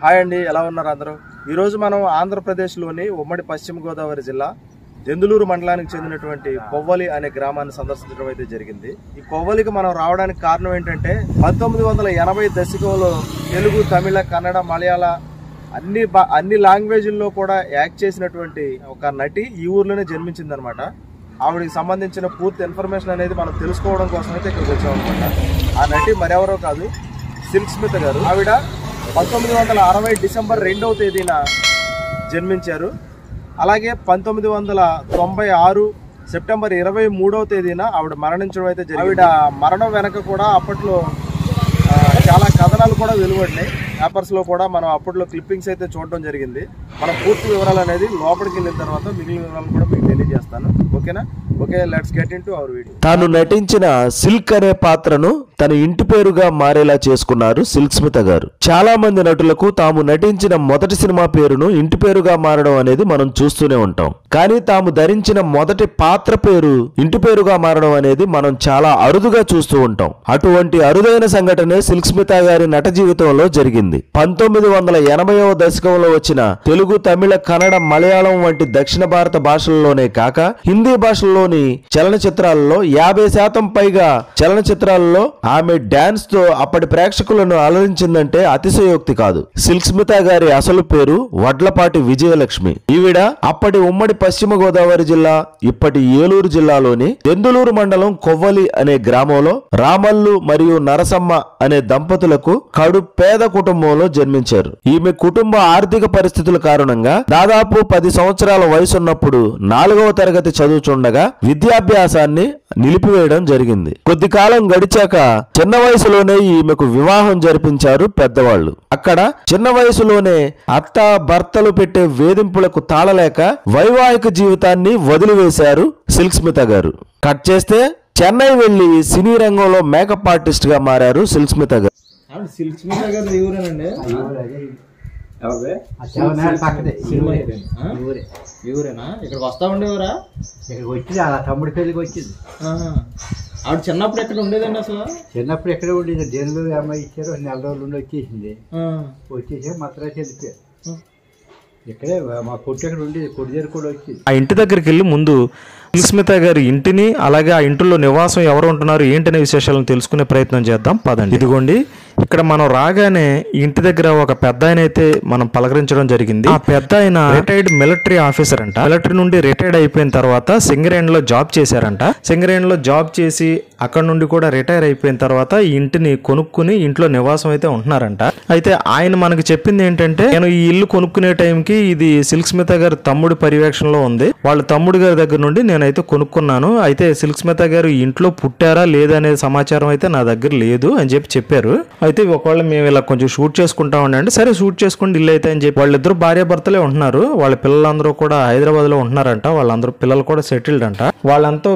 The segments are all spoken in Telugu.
హాయ్ అండి, ఎలా ఉన్నారు అందరూ? ఈరోజు మనం ఆంధ్రప్రదేశ్లోని ఉమ్మడి పశ్చిమ గోదావరి జిల్లా దెందులూరు మండలానికి చెందినటువంటి కొవ్వలి అనే గ్రామాన్ని సందర్శించడం అయితే జరిగింది. ఈ కొవ్వలికి మనం రావడానికి కారణం ఏంటంటే 1980 దశకంలో తెలుగు, తమిళ, కన్నడ, మలయాళ అన్ని లాంగ్వేజ్ల్లో కూడా యాక్ట్ చేసినటువంటి ఒక నటి ఈ ఊర్లోనే జన్మించిందనమాట. ఆవిడకి సంబంధించిన పూర్తి ఇన్ఫర్మేషన్ అనేది మనం తెలుసుకోవడం కోసం అయితే ఇక్కడికి వచ్చామన్నమాట. ఆ నటి మరెవరో కాదు, సిల్క్ స్మిత గారు. ఆవిడ 1960 డిసెంబర్ 2వ తేదీన జన్మించారు. అలాగే 1996 సెప్టెంబర్ 23వ తేదీన ఆవిడ మరణించడం అయితే జరిగింది. ఆవిడ మరణం వెనక కూడా అప్పట్లో చాలా కథనాలు కూడా వెలువడినాయి. పేపర్స్లో కూడా మనం అప్పట్లో క్లిప్పింగ్స్ అయితే చూడడం జరిగింది. మనం పూర్తి వివరాలు అనేది లోపలికి వెళ్ళిన తర్వాత మిగిలిన వివరాలు కూడా మీకు తెలియజేస్తాను. ఓకేనా? Okay, let's get into our video. తాను నటించిన సిల్క్ అనే పాత్రను తన ఇంటి పేరుగా మారేలా చేసుకున్నారు సిల్క్ స్మిత గారు. చాలా మంది నటులకు తాము నటించిన మొదటి సినిమా పేరును ఇంటి పేరుగా మారడం అనేది మనం చూస్తూనే ఉంటాం. కానీ తాము ధరించిన మొదటి పాత్ర పేరు ఇంటి పేరుగా మారడం అనేది మనం చాలా అరుదుగా చూస్తూ ఉంటాం. అటువంటి అరుదైన సంఘటనే సిల్క్ స్మిత గారి నట జీవితంలో జరిగింది. 1980వ దశకంలో వచ్చిన తెలుగు, తమిళ, కన్నడ, మలయాళం వంటి దక్షిణ భారత భాషల్లోనే కాక హిందీ భాషల్లోని చలనచిత్రాల్లో 50% పైగా చలనచిత్రాల్లో ఆమె డాన్స్ తో అప్పటి ప్రేక్షకులను అలరించిందంటే అతిశయోక్తి కాదు. సిల్క్ స్మిత గారి అసలు పేరు వడ్లపాటి విజయలక్ష్మి. ఈవిడ అప్పటి ఉమ్మడి పశ్చిమ గోదావరి జిల్లా, ఇప్పటి ఏలూరు జిల్లాలోని దెందులూరు మండలం కొవ్వలి అనే గ్రామంలో రామల్లు మరియు నరసమ్మ అనే దంపతులకు కడు పేద కుటుంబం జన్మించారు. ఈమె కుటుంబ ఆర్థిక పరిస్థితుల కారణంగా దాదాపు 10 సంవత్సరాల వయసున్నప్పుడు 4వ తరగతి చదువుచుండగా విద్యాభ్యాసాన్ని నిలిపివేయడం జరిగింది. కొద్ది కాలం గడిచాక చిన్న వయసులోనే ఈమెకు వివాహం జరిపించారు పెద్దవాళ్లు. అక్కడ చిన్న వయసులోనే అత్త భర్తలు పెట్టే వేధింపులకు తాళలేక వైవాహిక జీవితాన్ని వదిలివేశారు సిల్క్ స్మిత గారు. కట్ చేస్తే చెన్నై వెళ్లి సినీ రంగంలో మేకప్ ఆర్టిస్ట్ గా మారారు సిల్క్ స్మిత గారు. సిల్క్ స్మిత గారు ఎవరేనండి? ఎవరేనా? ఇక్కడ వస్తా ఉండేవరా? ఇక్కడికి వచ్చి అలా తమ్ముడి పెళ్ళికి వచ్చింది. ఆవిడ చిన్నప్పుడు ఎక్కడ ఉండేదండి? అసలు చిన్నప్పుడు ఎక్కడ ఉండేది? డెలివరీ అమ్మాయి ఇచ్చారు, 4 రోజులు ఉండి వచ్చేసింది. వచ్చేసి మద్రాసు వెళ్ళిపోయారు. ఇక్కడే మా కొట్టు ఎక్కడ ఉండేది, కొట్టు దగ్గర కూడా వచ్చింది. ఆ ఇంటి దగ్గరికి వెళ్ళి ముందు సిల్క్ స్మిత గారి ఇంటిని, అలాగే ఆ ఇంట్లో నివాసం ఎవరు ఉంటున్నారు ఏంటనే విశేషాలను తెలుసుకునే ప్రయత్నం చేద్దాం, పదండి. ఇదిగోండి, ఇక్కడ మనం రాగానే ఇంటి దగ్గర ఒక పెద్ద ఆయన అయితే మనం పలకరించడం జరిగింది. ఆ పెద్ద ఆయన రిటైర్డ్ మిలిటరీ ఆఫీసర్ అంట. మిలిటరీ నుండి రిటైర్డ్ అయిపోయిన తర్వాత సింగరేణి లో జాబ్ చేశారంట. సింగరేణి లో జాబ్ చేసి అక్కడ నుండి కూడా రిటైర్ అయిపోయిన తర్వాత ఈ ఇంటిని కొనుక్కుని ఇంట్లో నివాసం అయితే ఉంటున్నారంట. అయితే ఆయన మనకు చెప్పింది ఏంటంటే, నేను ఈ ఇల్లు కొనుక్కునే టైంకి ఇది సిల్క్ స్మిత గారి తమ్ముడు పర్యవేక్షణలో ఉంది, వాళ్ళ తమ్ముడు గారి దగ్గర నుండి నేనైతే కొనుక్కున్నాను. అయితే సిల్క్ స్మిత గారు ఇంట్లో పుట్టారా లేదనే సమాచారం అయితే నా దగ్గర లేదు అని చెప్పి చెప్పారు. అయితే ఒకవేళ మేము ఇలా కొంచెం షూట్ చేసుకుంటామండి అంటే, సరే షూట్ చేసుకుంటే ఇల్లు అయితే అని చెప్పి, వాళ్ళిద్దరు భార్యాభర్తలే ఉంటున్నారు. వాళ్ళ పిల్లలందరూ కూడా హైదరాబాద్ లో ఉంటున్నారంట. వాళ్ళందరూ పిల్లలు కూడా సెటిల్డ్ అంట. వాళ్ళంతా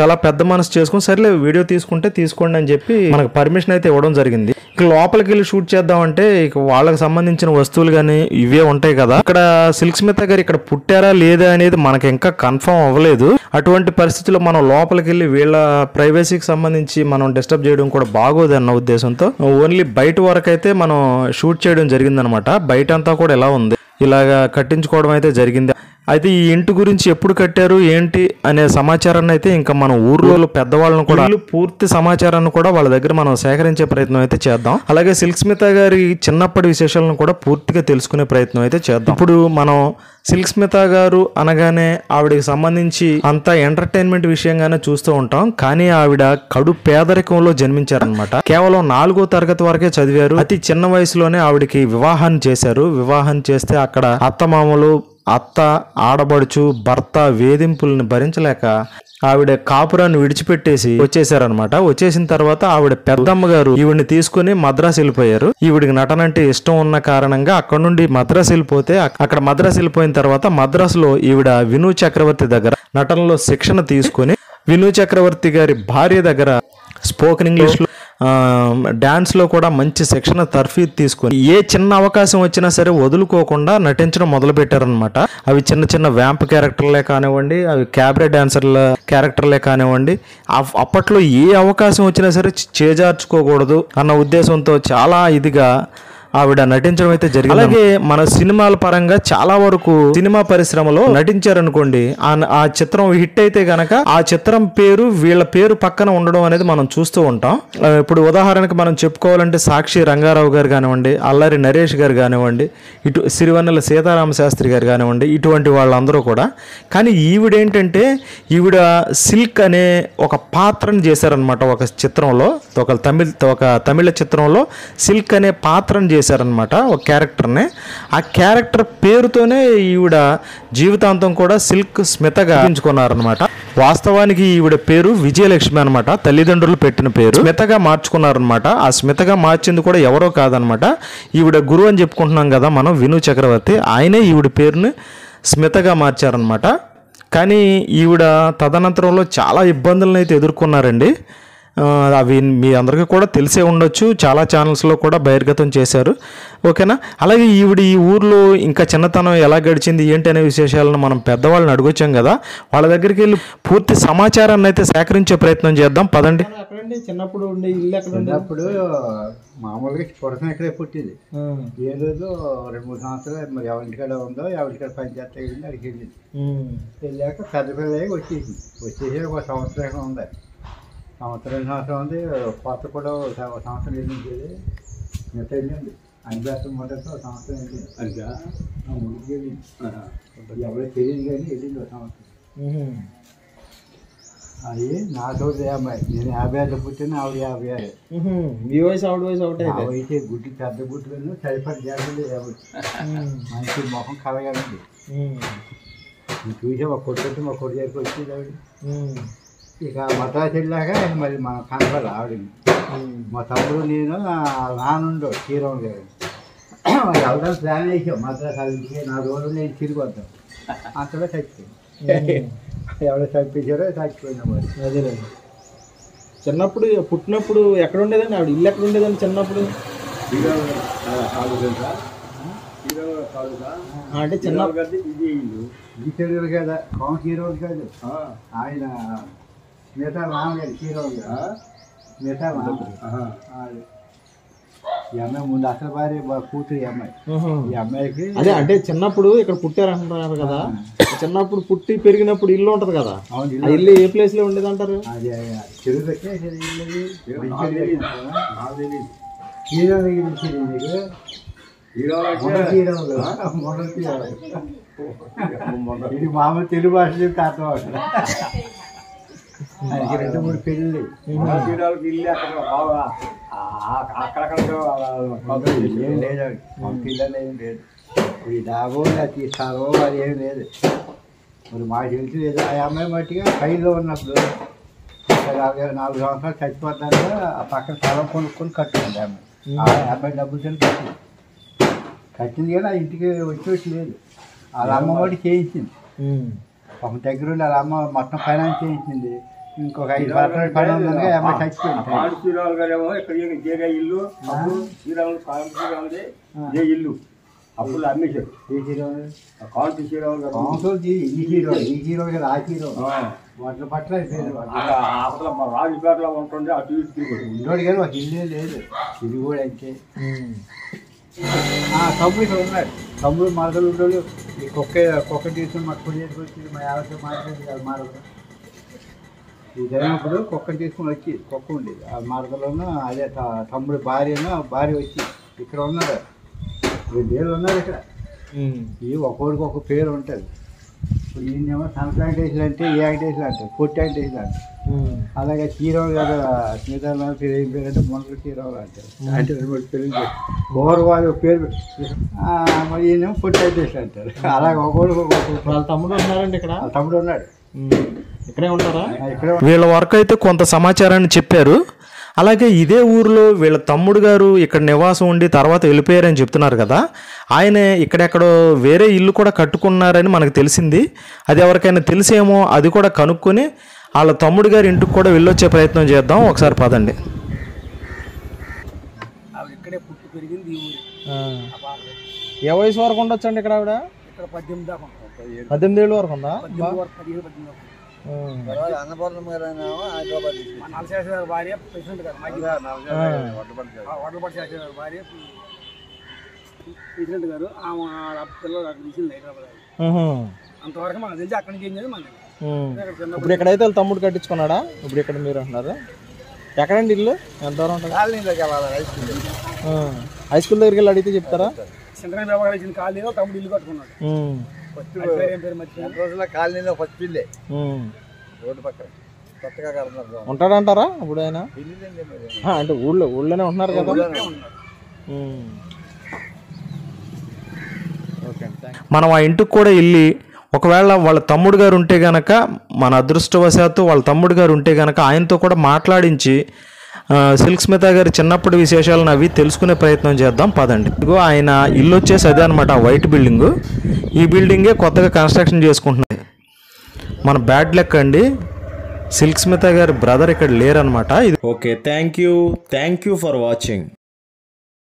చాలా పెద్ద మనసు చేసుకుని సరేలే వీడియో తీసుకుంటే తీసుకోండి అని చెప్పి మనకు పర్మిషన్ అయితే ఇవ్వడం జరిగింది. ఇక లోపలికి వెళ్ళి షూట్ చేద్దామంటే ఇక వాళ్ళకి సంబంధించిన వస్తువులు కానీ ఇవే ఉంటాయి కదా. ఇక్కడ సిల్క్ స్మిత గారు ఇక్కడ పుట్టారా లేదా అనేది మనకి ఇంకా కన్ఫర్మ్ అవ్వలేదు. అటువంటి పరిస్థితుల్లో మనం లోపలికి వెళ్ళి వీళ్ళ ప్రైవసీకి సంబంధించి మనం డిస్టర్బ్ చేయడం కూడా బాగోదు అన్న ఉద్దేశంతో ఓన్లీ బయట వరకు అయితే మనం షూట్ చేయడం జరిగింది అనమాట. బయట అంతా కూడా ఎలా ఉంది ఇలాగా కట్టించుకోవడం అయితే జరిగింది. అయితే ఈ ఇంటి గురించి ఎప్పుడు కట్టారు ఏంటి అనే సమాచారాన్ని అయితే ఇంకా మనం ఊర్లో పెద్దవాళ్ళను కూడా, పూర్తి సమాచారాన్ని కూడా వాళ్ళ దగ్గర మనం సేకరించే ప్రయత్నం అయితే చేద్దాం. అలాగే సిల్క్ స్మిత గారి చిన్నప్పటి విశేషాలను కూడా పూర్తిగా తెలుసుకునే ప్రయత్నం అయితే చేద్దాం. ఇప్పుడు మనం సిల్క్ స్మిత గారు అనగానే ఆవిడకి సంబంధించి అంత ఎంటర్టైన్మెంట్ విషయంగానే చూస్తూ ఉంటాం. కానీ ఆవిడ కడు పేదరికంలో జన్మించారనమాట. కేవలం 4వ తరగతి వరకే చదివారు. అతి చిన్న వయసులోనే ఆవిడకి వివాహాన్ని చేశారు. వివాహం చేస్తే అక్కడ అత్తమామలు, అత్త, ఆడబడుచు, భర్త వేధింపులను భరించలేక ఆవిడ కాపురాన్ని విడిచిపెట్టేసి వచ్చేసారనమాట. వచ్చేసిన తర్వాత ఆవిడ పెద్దమ్మ గారు ఈవిడిని తీసుకుని మద్రాసు వెళ్ళిపోయారు. ఈవిడికి నటన అంటే ఇష్టం ఉన్న కారణంగా అక్కడ నుండి మద్రాసు వెళ్ళిపోతే, అక్కడ మద్రాసు వెళ్ళిపోయిన తర్వాత మద్రాసులో ఈవిడ వినూ చక్రవర్తి దగ్గర నటనలో శిక్షణ తీసుకుని వినూ చక్రవర్తి గారి భార్య దగ్గర స్పోకెన్ ఇంగ్లీష్ లో, డాన్స్ లో కూడా మంచి శిక్షణ తర్ఫీదు తీసుకుని ఏ చిన్న అవకాశం వచ్చినా సరే వదులుకోకుండా నటించడం మొదలు పెట్టారనమాట. అవి చిన్న చిన్న వ్యాంప్ క్యారెక్టర్లే కానివ్వండి, అవి క్యాబరే డాన్సర్ల క్యారెక్టర్లే కానివ్వండి, అప్పట్లో ఏ అవకాశం వచ్చినా సరే చేజార్చుకోకూడదు అన్న ఉద్దేశంతో చాలా ఇదిగా ఆవిడ నటించడం అయితే జరిగింది. అలాగే మన సినిమాల పరంగా చాలా వరకు సినిమా పరిశ్రమలో నటించారనుకోండి, ఆ చిత్రం హిట్ అయితే గనక ఆ చిత్రం పేరు వీళ్ళ పేరు పక్కన ఉండడం అనేది మనం చూస్తూ ఉంటాం. ఇప్పుడు ఉదాహరణకు మనం చెప్పుకోవాలంటే సాక్షి రంగారావు గారు కానివ్వండి, అల్లరి నరేష్ గారు కానివ్వండి, ఇటు సిరివెన్నెల సీతారామ శాస్త్రి గారు కానివ్వండి, ఇటువంటి వాళ్ళందరూ కూడా. కానీ ఈవిడేంటంటే ఈవిడ సిల్క్ అనే ఒక పాత్రను చేశారనమాట. ఒక చిత్రంలో ఒక తమిళ చిత్రంలో సిల్క్ అనే పాత్రను చేశారనమాట, ఒక క్యారెక్టర్ని. ఆ క్యారెక్టర్ పేరుతోనే ఈవిడ జీవితాంతం కూడా సిల్క్ స్మితగా ఎంచుకున్నారనమాట. వాస్తవానికి ఈవిడ పేరు విజయలక్ష్మి అనమాట, తల్లిదండ్రులు పెట్టిన పేరు. స్మితగా మార్చుకున్నారనమాట. ఆ స్మితగా మార్చింది కూడా ఎవరో కాదనమాట, ఈవిడ గురువు అని చెప్పుకుంటున్నాం కదా మనం, విను చక్రవర్తి, ఆయనే ఈవిడ పేరుని స్మితగా మార్చారనమాట. కానీ ఈవిడ తదనంతరంలో చాలా ఇబ్బందులను అయితే ఎదుర్కొన్నారండి. అవి మీ అందరికీ కూడా తెలిసే ఉండొచ్చు, చాలా ఛానల్స్లో కూడా బహిర్గతం చేశారు, ఓకేనా. అలాగే ఈవిడ ఈ ఊర్లో ఇంకా చిన్నతనం ఎలా గడిచింది ఏంటి అనే విశేషాలను మనం పెద్దవాళ్ళని అడుగొచ్చాం కదా, వాళ్ళ దగ్గరికి వెళ్ళి పూర్తి సమాచారాన్ని అయితే సేకరించే ప్రయత్నం చేద్దాం, పదండి. చిన్నప్పుడు ఉండే ఇల్లు ఎక్కడ ఉండే? అప్పుడు మామూలుగా పొరసన ఎక్కడే పుట్టింది. ఏ రోజు 2-3 సంవత్సరాలు మరి ఎవరికాడ ఉందో ఎవరికాడ పంచాయతీ అయింది, అడిగి వెళ్ళింది. వెళ్ళాక పెద్ద పిల్లలకి వచ్చేసింది. వచ్చేసి ఒక సంవత్సరం ఉంది, సంవత్సరం ఉంది. పాత కూడా ఒక సంవత్సరం వెళ్ళింది, మిగతా వెళ్ళింది. అనిభాసం మొదటి ఒక సంవత్సరం వెళ్ళింది, అదిగా ముందుకు వెళ్ళింది. ఎవరికి తెలియదు కానీ వెళ్ళింది ఒక సంవత్సరం. అది నా తోటి 50, నేను 56 పుట్టిన, ఆవిడ 56. మీ వయసు ఆవిడ వయసు ఒకటే అయితే. గుడ్డి పెద్ద గుడ్లు సరిపడి జాగ్రత్త, మంచి మొహం కలగండి. చూసే మా కొడుకు మా కొడుకు దగ్గరికి వచ్చేది ఆవిడ. ఇక మద్రాసు వెళ్ళాక మరి మనం కనపడాలి ఆవిడని. మా తమ్ముడు నేను నానుండో తీరం లేదు, ఎవరో ప్లాన్ వేసాం మద్రాసు ఆవిడికి. 4 రోజులు నేను తిరిగి వద్దాం, అంతలో చచ్చిపోయింది. ఎవరో చంపించారో చచ్చిపోయినా మరి అదేలేదు. చిన్నప్పుడు పుట్టినప్పుడు ఎక్కడ ఉండేదండి ఆవిడ? ఇల్లు ఎక్కడ ఉండేదండి చిన్నప్పుడు? అంటే చిన్నప్పుడు ఇది ఇల్లు ఈ తెలుగు కదా, కాంగ్ హీరోలు కాదు ఆయన, మిగతా రామగారు హీరోలు కదా, మిగతా రామగారు ఈ అమ్మాయి ముందు అసలు భార్య కూతురు. ఈ అమ్మాయి ఈ అమ్మాయికి అదే అంటే చిన్నప్పుడు ఇక్కడ పుట్టారంటున్నారు కదా, చిన్నప్పుడు పుట్టి పెరిగినప్పుడు ఇల్లు ఉంటుంది కదా, ఇల్లు ఏ ప్లేస్ లో ఉండేది అంటారు? అది తెలుగు హీరో దగ్గర ఇది మామూలు తెలుగు భాష చెప్తే అర్థం అవుతుంది. 2-3 పెళ్ళి ఇల్లు అక్కడ అక్కడక్కడ ఏం లేదు, పిల్లలు ఏం లేదు. ఈ దాగో అది సర్వో అది ఏం లేదు. మరి మాకు తెలిసి లేదు. ఆ అమ్మాయి మట్టిగా పైలో ఉన్నప్పుడు 4 సంవత్సరాలు చచ్చిపోతాక ఆ పక్కన స్థలం కొనుక్కొని కట్టుకుంది అమ్మాయి. ఆ అబ్బాయి డబ్బులు కట్టింది, కట్టింది కానీ ఆ ఇంటికి వచ్చేసి లేదు. వాళ్ళ అమ్మ వాటి చేయించింది, ఒక దగ్గర ఉండి వాళ్ళ అమ్మ మొత్తం ఫైనాన్స్ చేయించింది. ఇంకొక 5 సంవత్సరాలు ఫైనాన్స్ అమ్మ చచ్చిపోయింది. ఇల్లు అప్పుడు అమ్మేశారు. ఏ హీరో? ఈ హీరో కదా, ఆ హీరో వాటి పట్ల రాజుపేటలో ఉంటుంది. అటు ఇండోడు కానీ ఒక ఇల్లే లేదు. ఇది కూడా అయితే తమ్ముడు ఇక్కడ ఉన్నాడు, తమ్ముడు మరదలు ఉండేవాళ్ళు. ఈ కుక్క తీసుకుని మాకు పొడి చేసి వచ్చింది. మా యావతో మాట్లాడేది కాదు మరదలు. ఇది జరిగినప్పుడు కుక్కని తీసుకుని వచ్చి కుక్క ఉండేది. ఆ మరదలోనూ అదే తమ్ముడు భార్య వచ్చి ఇక్కడ ఉన్నారు. 2 ఏళ్ళు ఉన్నారు ఇక్కడ. ఇవి ఒక్కొక్కడికి ఒక పేరు ఉంటుంది. ఇప్పుడు ఈయనేమో సంక్రాంటేషన్ అంటే ఏ యాక్టేషన్ అంటారు, పొట్టాంటేషన్ అంటారు. అలాగే హీరోలు కదా, స్మితారామ పేరు ఏం పేరు అంటే మొండలు హీరోలు అంటారు. అంటే 2-3 పేరు ఓవర్ వాళ్ళు పేరు మరి ఏమో పొట్టాంటేషన్ అంటారు. అలాగే ఒక్కొక్కడికి వాళ్ళ తమ్ముడు ఉన్నారండి ఇక్కడ. తమ్ముడు ఉన్నాడు ఇక్కడే ఉంటారా? ఇక్కడే. వీళ్ళ వరకు అయితే కొంత సమాచారాన్ని చెప్పారు. అలాగే ఇదే ఊరిలో వీళ్ళ తమ్ముడు గారు ఇక్కడ నివాసం ఉండి తర్వాత వెళ్ళిపోయారని చెప్తున్నారు కదా, ఆయన ఇక్కడెక్కడో వేరే ఇల్లు కూడా కట్టుకున్నారని మనకు తెలిసింది. అది ఎవరికైనా తెలిసేమో అది కూడా కనుక్కొని వాళ్ళ తమ్ముడు గారి ఇంటికి కూడా వెళ్ళొచ్చే ప్రయత్నం చేద్దాం, ఒకసారి పదండి. ఇక్కడే పుట్టి పెరిగింది ఈ ఊరు. ఏ వయసు వరకు ఉండొచ్చండి ఇక్కడ ఆవిడ? ఇక్కడ 18 దాకా ఉంటుంది. 18 ఏళ్ళ వరకు ఉందా? అన్నపూర్ణమ్మ గారు నలశేష గారి భార్య, ప్రెసిడెంట్ గారు, వడ్లపట్టి శాస్త్రి గారి భార్య, ప్రెసిడెంట్ గారు పిల్లలు అక్కడ తీసింది హైదరాబాద్. అంతవరకు మనకు తెలిసి అక్కడికి ఏం చేయాలి మనకి. ఇప్పుడు ఎక్కడైతే వాళ్ళ తమ్ముడు కట్టించుకున్నాడా ఇప్పుడు ఇక్కడ మీరు అంటున్నారు ఎక్కడండి ఇల్లు ఎంత దూరం ఉంటుంది? హై స్కూల్ దగ్గరికి వెళ్ళి అడిగితే చెప్తారా? చంద్రబాబు గారు ఇచ్చిన కాలనీలో తమ్ముడు ఇల్లు కట్టుకున్నాడు. కాలనీలో ఫస్ట్ ఇల్లే రోడ్డు పక్కన ఉంటాడంటారా ఇప్పుడు ఆయన? అంటే ఊళ్ళో ఊళ్ళోనే ఉంటున్నారు కదా. మనం ఆ ఇంటికి కూడా వెళ్ళి ఒకవేళ వాళ్ళ తమ్ముడు గారు ఉంటే గనక మన అదృష్టవశాత్తు వాళ్ళ తమ్ముడు గారు ఉంటే గనక ఆయనతో కూడా మాట్లాడించి సిల్క్ స్మిత గారి చిన్నప్పటి విశేషాలను అవి తెలుసుకునే ప్రయత్నం చేద్దాం పదండి. ఇదిగో ఆయన ఇల్లు వచ్చేసి అదే అనమాట, వైట్ బిల్డింగు. ఈ బిల్డింగే కొత్తగా కన్స్ట్రక్షన్ చేసుకుంటున్నాయి. మన బ్యాడ్ లక్ అండి, సిల్క్ స్మిత గారి బ్రదర్ ఇక్కడ లేరనమాట. Okay, thank you for watching.